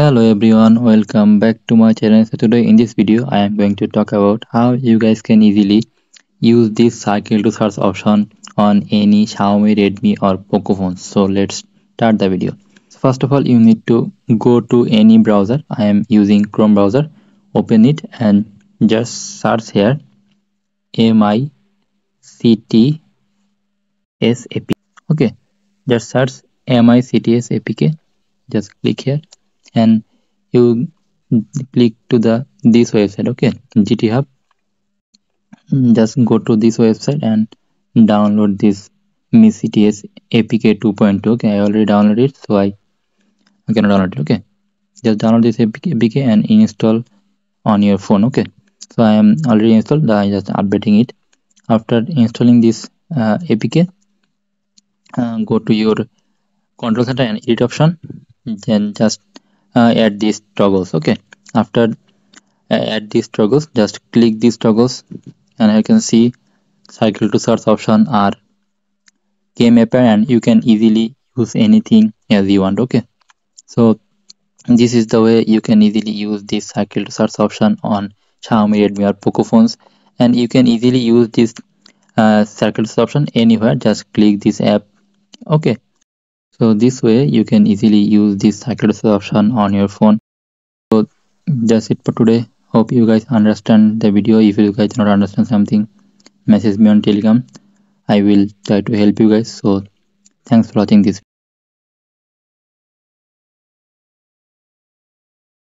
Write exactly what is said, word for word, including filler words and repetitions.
Hello everyone, welcome back to my channel. So today in this video I am going to talk about how you guys can easily use this circle to search option on any Xiaomi, Redmi or Poco phones. So let's start the video. So first of all, you need to go to any browser. I am using Chrome browser. Open it and just search here Mi C T S A P K. Okay, just search Mi C T S A P K. Just click here and you click to the this website, okay, GitHub. Just go to this website and download this Mi C T S A P K two point two. Okay, I already downloaded it, so I, I cannot download it. Okay, just download this A P K and install on your phone. Okay, so I am already installed. I just updating it. After installing this uh, A P K, uh, go to your control center and edit option. Then just Uh, add these toggles. Okay, after uh, add these toggles, just click these toggles and you can see circle to search option are came up and you can easily use anything as you want. Okay, so this is the way you can easily use this circle to search option on Xiaomi, Redmi or Poco phones, and you can easily use this uh, circle to search option anywhere. Just click this app. Okay, so this way you can easily use this circle to search option on your phone. So that's it for today. Hope you guys understand the video. If you guys do not understand something, message me on Telegram. I will try to help you guys. So thanks for watching this video.